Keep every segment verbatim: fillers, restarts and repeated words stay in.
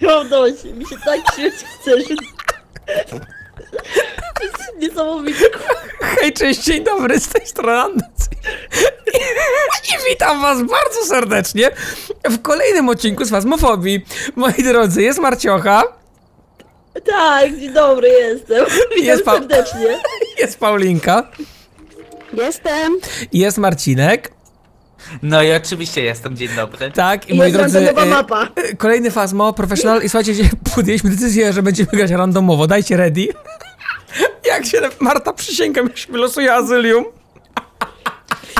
Pierdolę się, mi się tak śmieć chce, że... To jest niesamowite. Hej, cześć, dzień dobry, z tej strony i witam was bardzo serdecznie w kolejnym odcinku z Fasmofobii. Moi drodzy, jest Marciocha. Tak, dzień dobry, jestem. Witam jest pa... serdecznie. Jest Paulinka. Jestem. Jest Marcinek. No i oczywiście jestem, dzień dobry. Tak, i moi drodzy, nowa mapa. Kolejny Fasmo, Professional i słuchajcie, podjęliśmy decyzję, że będziemy grać randomowo, dajcie ready. Jak się Marta przysięga, jak się wylosuje azylium.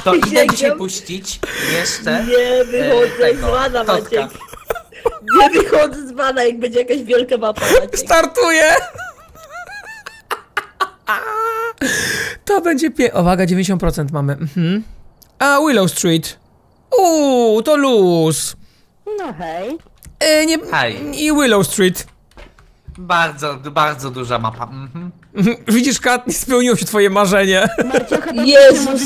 To idę dzisiaj puścić jeszcze Nie wychodzę z bana, Maciek. Nie wychodzę z bana, jak będzie jakaś wielka mapa, Maciek. Startuję! To będzie pie... Uwaga, dziewięćdziesiąt procent mamy. Mhm. A, Willow Street. Uuu, to luz. No hej. E, nie... hej. I Willow Street. Bardzo, bardzo duża mapa. Mhm. Widzisz, Kat, nie spełniło się twoje marzenie. Marciocha to Jezus.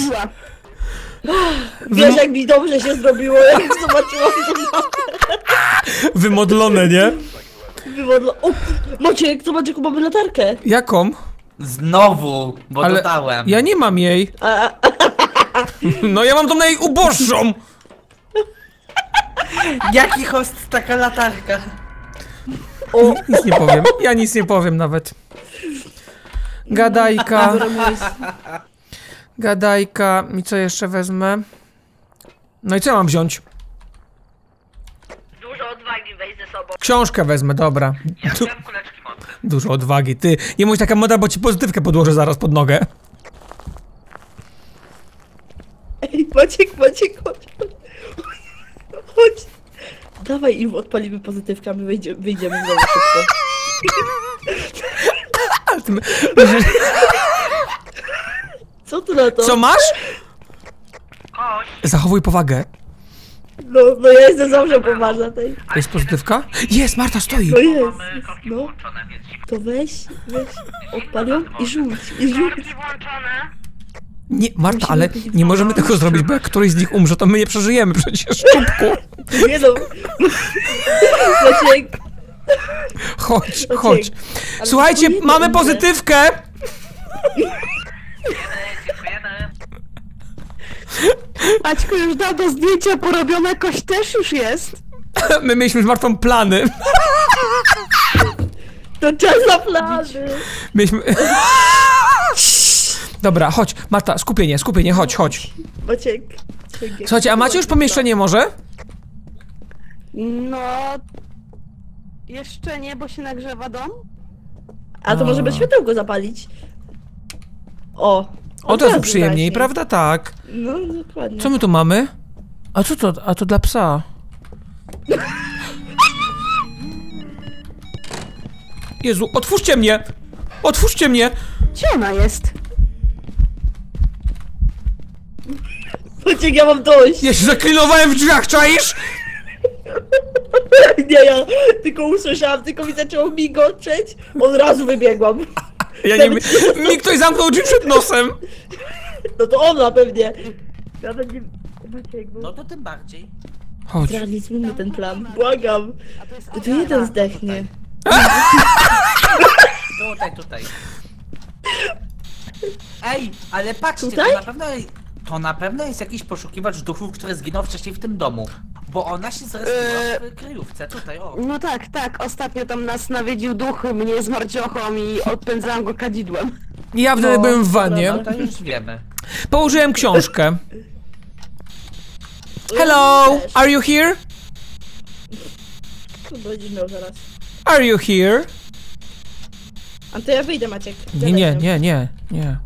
Wiesz, jak mi dobrze się zrobiło, jak zobaczyłam tę mapę. Wymodlone, nie? Wymodlone. O, Maciek, zobacz, jaką mamy latarkę. Jaką? Znowu, bo ale dodałem. Ja nie mam jej. A, a, no ja mam tą najuboższą! Jaki host taka latarka? O, nic nie powiem, ja nic nie powiem nawet. Gadajka. Gadajka, i co jeszcze wezmę? No i co mam wziąć? Dużo odwagi weź ze sobą. Książkę wezmę, dobra. Ja wziąłem kuleczki modne. Dużo odwagi, ty. Nie bądź taka moda, bo ci pozytywkę podłożę zaraz pod nogę. Ej, Maciek, Maciek, chodź, chodź. Dawaj im, odpalimy pozytywkę, a my wyjdziemy, wyjdziemy znowu szybko. Co tu na to? Co masz? Zachowuj powagę. No, no ja jestem zawsze poważna tej. Jest pozytywka? Jest, Marta stoi. No jest, no. To weź, weź, odpal ją i rzuć, i rzuć. Nie, Marta, ale nie możemy tego zrobić, bo jak któryś z nich umrze, to my nie przeżyjemy przecież, czubku. Nie no. Maciek. Chodź, Maciek. Chodź. Słuchajcie, mamy pozytywkę. Maćku, już dawno zdjęcia porobione, jakoś też już jest. My mieliśmy z Martą plany. To czas na plany. Mieliśmy... Dobra, chodź, Marta, skupienie, skupienie, chodź, chodź. Maciek. Słuchajcie, a macie już pomieszczenie może? No... Jeszcze nie, bo się nagrzewa dom. A to a. Możemy światełko zapalić. O. O, to jest przyjemniej, właśnie. Prawda? Tak. No, dokładnie. Co my tu mamy? A co to? A to dla psa. Jezu, otwórzcie mnie! Otwórzcie mnie! Gdzie ona jest? Maciek, ja mam dość! Ja się zaklinowałem w drzwiach, czaisz? Nie, ja tylko usłyszałam, tylko mi zaczęło migotczeć, od razu wybiegłam. Ja nie... Mi ktoś zamknął drzwi przed nosem! No to ona pewnie. Ja będzie... No to tym bardziej. Chodź. Zrealizujmy ten plan, błagam. To tu jeden zdechnie. Tutaj, tutaj. Ej, ale patrzcie, tutaj? To na pewno... To na pewno jest jakiś poszukiwacz duchów, który zginął wcześniej w tym domu. Bo ona się zrezygnowała w kryjówce, tutaj o. No tak, tak, ostatnio tam nas nawiedził duch, mnie z Marciochą i odpędzałam go kadzidłem. Ja wtedy no, byłem w wannie. No to już wiemy. Położyłem książkę. Hello, are you here? Are you here? A to ja wyjdę, Maciek. Nie, nie, nie, nie, nie.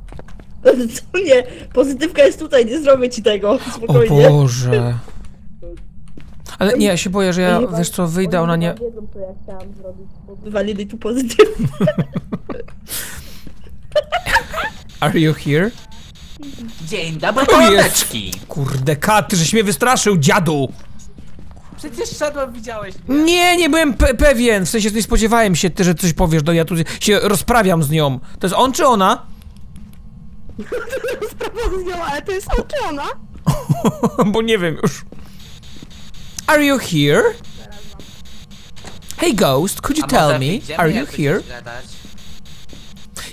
Co nie? Pozytywka jest tutaj, nie zrobię ci tego, spokojnie. O Boże. Ale nie, ja się boję, że ja, wiesz co, wyjdę, ona nie... wiedzą, co ja chciałam zrobić, bo wywalili tu pozytywkę. Are you here? Dzień dobry, kołeczki! Kurde, Kat, żeś mnie wystraszył, dziadu! Przecież szedłem, widziałeś mnie. Nie, nie byłem pe pewien, w sensie nie spodziewałem się, ty, że coś powiesz, no ja tu się rozprawiam z nią. To jest on czy ona? Rozprawiam z nią, ale to jest on czy ona? Bo nie wiem już. Are you here? Hey ghost, could you a tell me, are you here?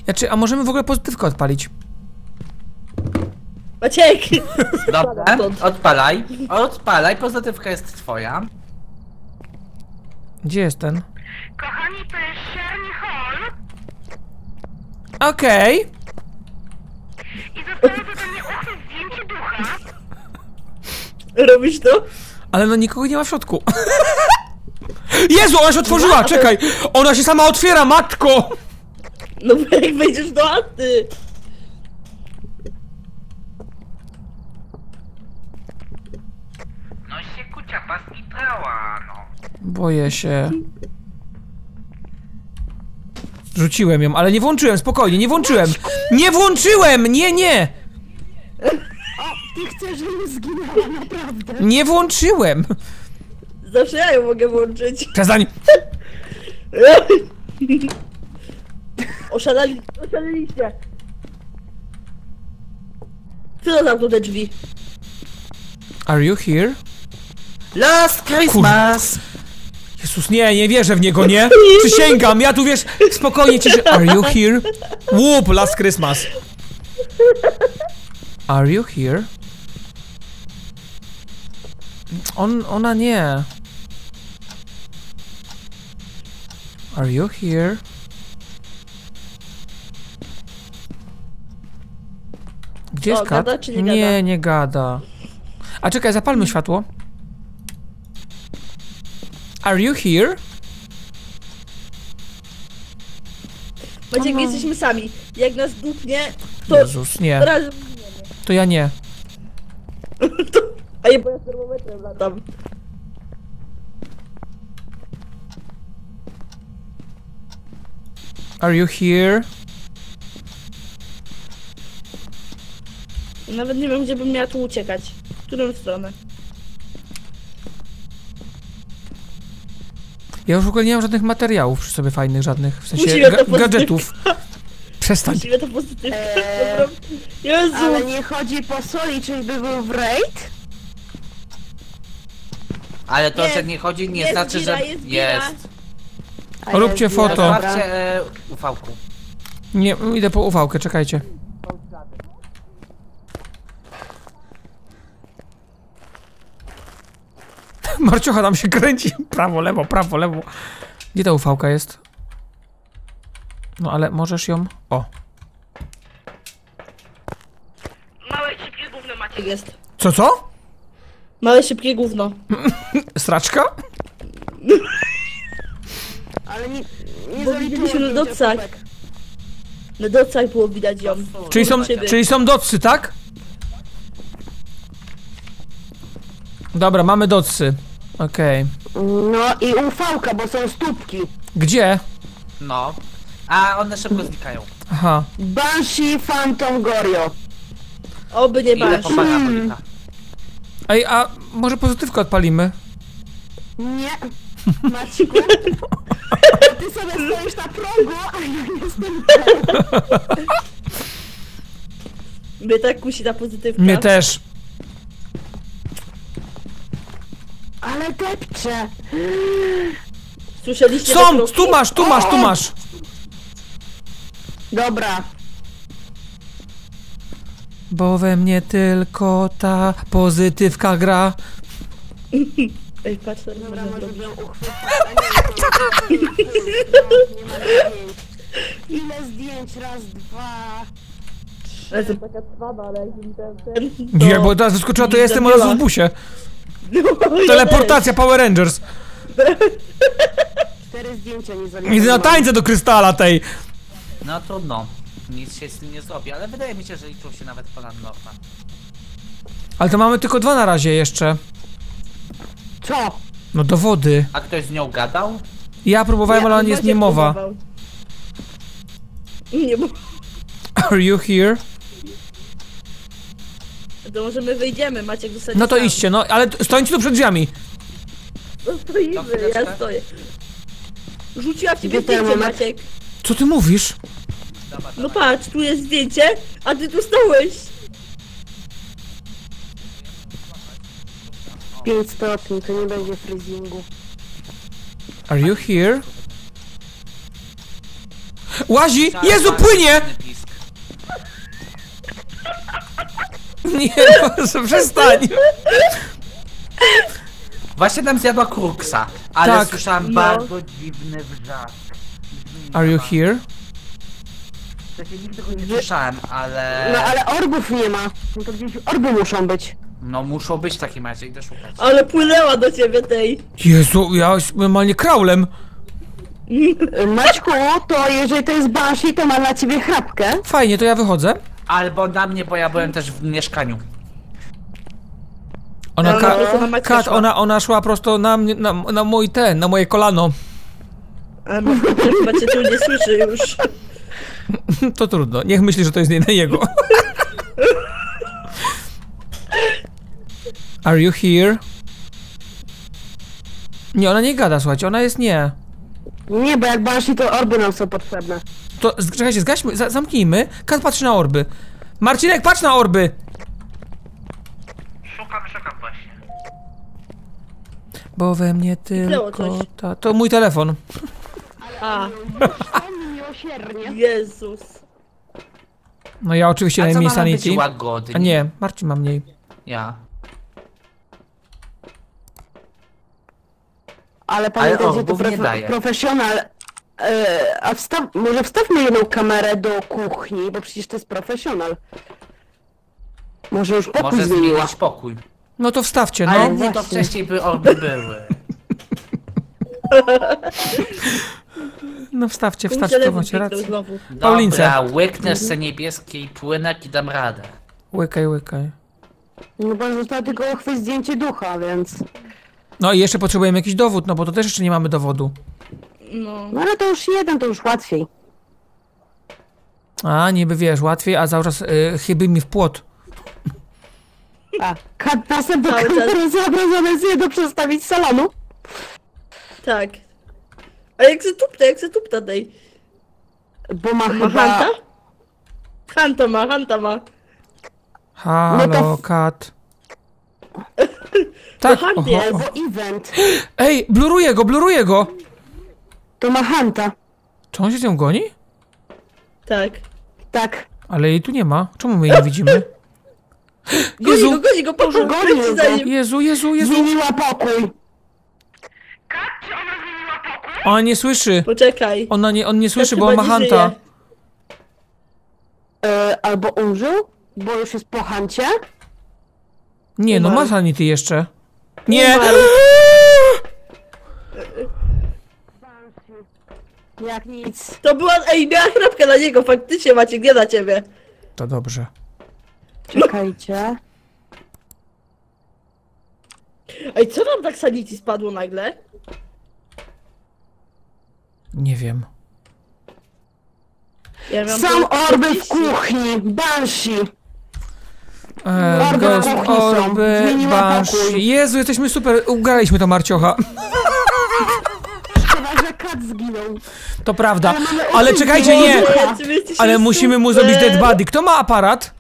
Znaczy, a możemy w ogóle pozytywkę odpalić? Ociek! Dobra, odpalaj. Odpalaj, pozytywka jest twoja. Gdzie jest ten? Kochani, to jest Sierra Hall. Okej. Okay. I zostało do mnie uchwyt zdjęcie ducha. Robisz to? Ale no nikogo nie ma w środku. Jezu, ona się otworzyła, czekaj! Ona się sama otwiera, matko! No bo jak wejdziesz do Hanty. No się kucia pas i trała, no. Boję się. Rzuciłem ją, ale nie włączyłem, spokojnie, nie włączyłem! Nie włączyłem! Nie, nie! O, ty chcesz, żebym zginęła, naprawdę. Nie włączyłem! Zawsze ja ją mogę włączyć. Przestań! Oszaleli, oszaleliście. Kto zamknął te drzwi? Are you here? Last Christmas! Kur... Jezus, nie, nie wierzę w niego, nie? Przysięgam, ja tu wiesz, spokojnie ciszę. Are you here? Łup, last Christmas. Are you here? On, ona nie. Are you here? Gdzie jest kat? Gada, czy nie, nie gada? Nie gada. A czekaj, zapalmy światło. Are you here? Maciek, jesteśmy sami. Jak nas dupnie, to... Jezus, nie. To ja nie. A ja bo ja z termometrem latam. Are you here? Nawet nie wiem, gdzie bym miała tu uciekać. W którą stronę? Ja już w ogóle nie mam żadnych materiałów przy sobie fajnych, żadnych, w sensie ga gadżetów. Przestań. Musimy to pozytywka. Eee, Jezu. Ale nie chodzi po soli, czyli by był w raid? Ale to, jest, że nie chodzi, nie jest, znaczy, gira, że jest. Jest. Róbcie jest foto. Zobaczcie e, ufałku. Nie, idę po ufałkę, czekajcie. Marciocha tam się kręci. Prawo, lewo, prawo, lewo. Gdzie ta ufałka jest? No ale możesz ją... O. Małe, szybkie gówno macie jest. Co, co? Małe, szybkie gówno. Straczka? Ale nie, nie zaliczyłem na docach. Na docach było widać ją. Czyli są, czyli są docy, tak? Dobra, mamy docy. Okej. Okay. No i ufałka, bo są stópki. Gdzie? No. A one szybko znikają. Aha. Banshee, Phantom, Gorio. Oby nie Banshee. Hmm. Ej, a może pozytywkę odpalimy? Nie. Maciku. Ty sobie stoisz na progu, a ja jestem tam. Mnie tak kusi ta pozytywka. Mnie też. Ale depcze. Słyszeliście? Są! Tu masz, tu masz, tu masz! Dobra. Bo we mnie tylko ta pozytywka gra. Ej, patrz, to dobra, może bym uchwycił. Ile zdjęć? Raz, dwa... Trzy... Ale to taka trwała, ale jak mi ten... Nie, bo teraz wyskoczyła, to ja jestem od razu w busie. Teleportacja Power Rangers. Cztery zdjęcia nie zaliczyłem. Idę na tańce do krystala tej. No trudno. Nic się z tym nie zrobi, ale wydaje mi się, że liczył się nawet ponad norma. Ale to mamy tylko dwa na razie jeszcze. Co? No dowody. A ktoś z nią gadał? Ja próbowałem, nie, ale ona jest niemowa. Nie bo... Are you here? To może my wyjdziemy, Maciek zostanie. No to sam. Idźcie, no ale stońcie tu przed drzwiami. No stoimy, no, ja stoję. Rzuciła w ciebie zdjęcie, Maciek. Co ty mówisz? Dobra, no dobra. Patrz, tu jest zdjęcie, a ty tu stałeś. pięć stopni, to nie będzie freezingu. Are you here? Łazi! Jezu, płynie! Nie, proszę, przestań! Właśnie tam zjadła kruksa, ale tak. Słyszałam no. Bardzo dziwny wrzask. Are you here? Znaczy, nigdy go nie słyszałem, ale... No ale orbów nie ma. No to gdzieś orby muszą być. No muszą być w takim razie, idę szukać. Ale płynęła do ciebie tej. Jezu, ja jestem normalnie kraulem. Maćku, to jeżeli to jest Banshee, to ma dla ciebie chrapkę. Fajnie, to ja wychodzę. Albo na mnie, bo ja byłem też w mieszkaniu. Ona, no, ka no, Kat, ona, ona szła prosto na mnie, na, na mój ten, na moje kolano. A no, chyba cię tu nie słyszy już. To trudno, niech myśli, że to jest nie na jego. Are you here? Nie, ona nie gada, słuchajcie, ona jest nie. Nie, bo jak Banshee to orby nam są potrzebne. To, czekajcie, zgaśmy, za, zamknijmy. Kat patrzy na orby. Marcinek, patrz na orby! Szukam, szukam właśnie. Bo we mnie tylko ta... To mój telefon. A. Jezus. No ja oczywiście na mniej sanity. A nie, Marcin ma mniej. Ja. Ale pamiętajcie, ale, o, to prof daje. Profesjonal. E, a wstaw, może wstawmy jedną kamerę do kuchni, bo przecież to jest profesjonal. Może już pokój może zmieniła. Spokój. No to wstawcie, no. Ale nie, to wcześniej by orby były. No wstawcie, wstawcie, to macie rację. Paulince. Dobra, łyknę z tej niebieskiej płynek i dam radę. Łykaj, łykaj. No bo zostało tylko chwyć zdjęcie ducha, więc... No i jeszcze potrzebujemy jakiś dowód, no bo to też jeszcze nie mamy dowodu. No, no ale to już jeden, to już łatwiej. A, niby wiesz, łatwiej, a cały czas y, chyby mi w płot. A, kasem do kamery zaobrazone jest jedno przestawić z salonu. Tak. A jak se tupta, jak se tupta daj. Bo ma chyba... Hanta? Hanta ma, Hanta ma. Halo, no to... Kat. Tak, to Hanta jest event. Ej, bluruje go, bluruje go. To ma Hanta. Czy on się z nią goni? Tak. Tak. Ale jej tu nie ma. Czemu my jej nie widzimy? Jezu, goni go, goni go, proszę, goni za nim. Jezu, Jezu, Jezu. Zmieniła pokój. Kat, czy ona zmieniła pokój? Ona nie słyszy. Poczekaj. Ona nie, on nie słyszy, Kat bo on ma Hanta. E, albo umrzył, bo już jest po Hancie. Nie, no ma sanity jeszcze. Nie! Jak nic. To była, ej, miała chrapkę na niego, faktycznie Maciek, nie na ciebie. To dobrze. Czekajcie. Ej, co nam tak sanity spadło nagle? Nie wiem. Ja Sam orby w kuchni, Banshee. Eee, ghost orby, Banshee. Jezu, jesteśmy super, ugraliśmy to Marciocha. Szkoda, że Kat zginął. To prawda, ale, ale czekajcie, nie! Ale musimy mu zrobić dead body. Kto ma aparat?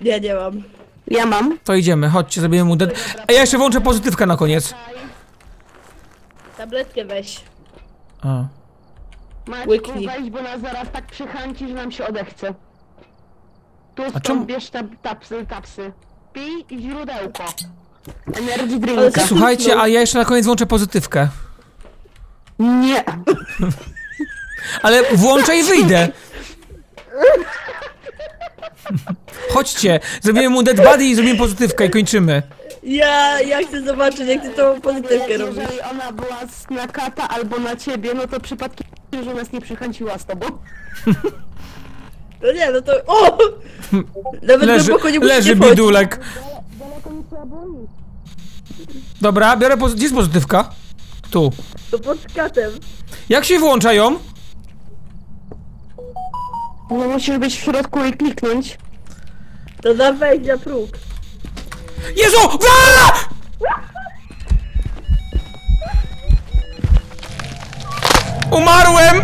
Ja nie mam. Ja mam. To idziemy, chodźcie, zrobimy mu dead... A ja jeszcze włączę pozytywkę na koniec. Tabletkę weź. A. Maćku, weź, bo nas zaraz tak przychęci, że nam się odechce. Tu stąd czemu? Bierz te tapsy, tapsy. Pij i źródełko. Energy drinka. Słuchajcie, a ja jeszcze na koniec włączę pozytywkę. Nie. Ale włączę i wyjdę. Chodźcie, zrobimy mu dead body i zrobimy pozytywkę i kończymy. Ja, ja chcę zobaczyć, jak ty tą pozytywkę robisz. Jeżeli ona była na Kata albo na ciebie, no to przypadkiem, że nas nie przychęciła z tobą. No nie, no to... O! Nawet leży, nie leży bidulek. Dobra, biorę poz... Gdzie jest pozytywka? Tu. To pod Katem. Jak się włącza ją? No musisz być w środku i kliknąć. To da wejść na próg. Jezu! Aaaa! Umarłem!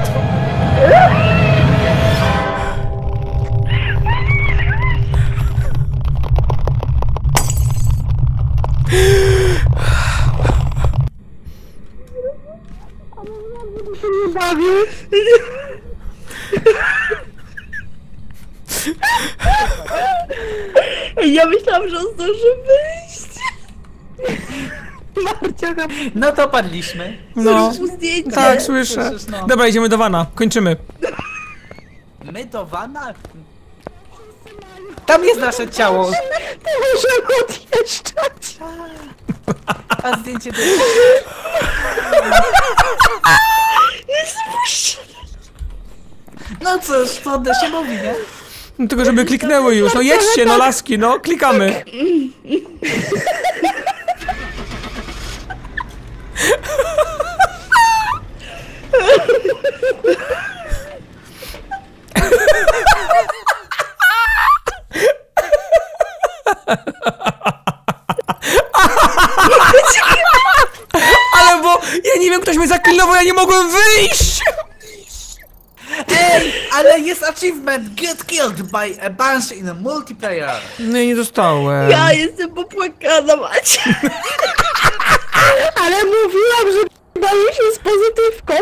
prawie! Ja myślałam, że on zdąży wyjść. Marciocha. No to padliśmy. No. Zdjęcie. Tak, słyszę. Słyszysz, no. Dobra, idziemy do wana. Kończymy. My do wana? Tam jest nasze ciało. Nie możemy odjeżdżać. A zdjęcie to jest... No cóż, to odda się mówi, nie? No tylko żeby kliknęły już. No jedźcie, no laski, no. Klikamy. Ale bo ja nie wiem, ktoś mnie zaklinował, ja nie mogłem wyjść! Ej, ale jest achievement Get killed by a Banshee in a multiplayer. No nie dostałem. Ja jestem popłakana, Macie. Ale mówiłam, że bawię się z pozytywką.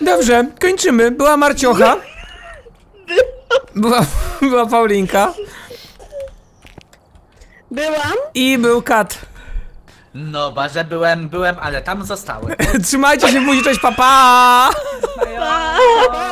Dobrze, kończymy. Była Marciocha. Była, była Paulinka. Byłam. I był Kat. No, że byłem, byłem, ale tam zostały. Trzymajcie się, buzi, cześć, pa, pa! Pa!